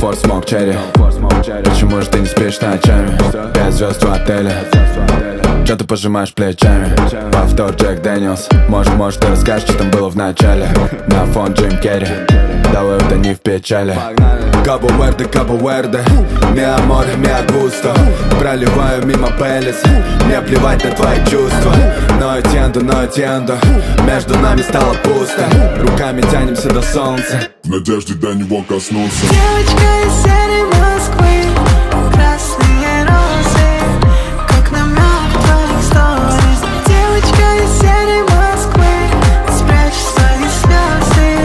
Comfort Smoke Cherry. Почему же ты не спишь ночами? 5 звезд в отеле. Чё ты пожимаешь плечами? Повтор Джек Дэниелс. Может, ты расскажешь, что там было в начале? На фон Джим Керри. Да вы это не в печали. Кабо Верде, Кабо Верде. Миа море, миа густо. Проливаю мимо Пелес. Мне плевать на твои чувства. Но тендо, между нами стало пусто. Руками тянемся до солнца, в надежде до него коснуться. Девочка из серой Москвы, красные розы, как на мертвых сториз. Девочка из серой Москвы, спрячь свои слезы,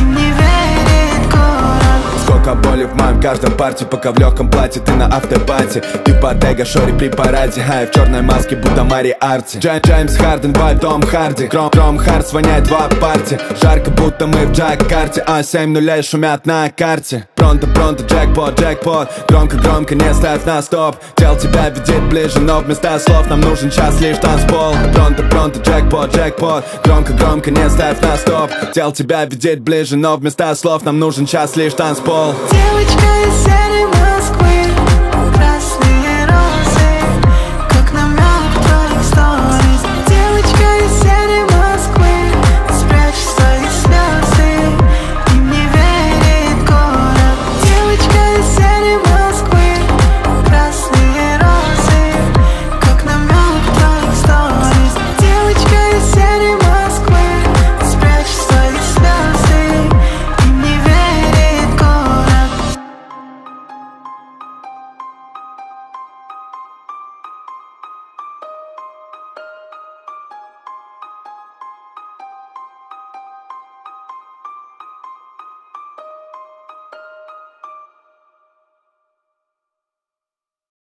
им не верит город. Сколько боли в моем каждом парте, пока в легком платье ты на автопате. Ты Бодега, Шори при параде, а я в черной маске, будто Мари Арти. Джеймс Харден, вайб Том Харди. Кром Харс воняет два парти. Жарко, будто мы в Джакарте, а 7 нулей шумят на карте. Пронто, джекпот. Громко, не ставь на стоп. Тел тебя ведет ближе, но вместо слов нам нужен час лишь танцпол. Пронто, джекпот. Громко, не ставь на стоп. Тел тебя ведет ближе, но вместо слов нам нужен час лишь танцпол. Девочка из серой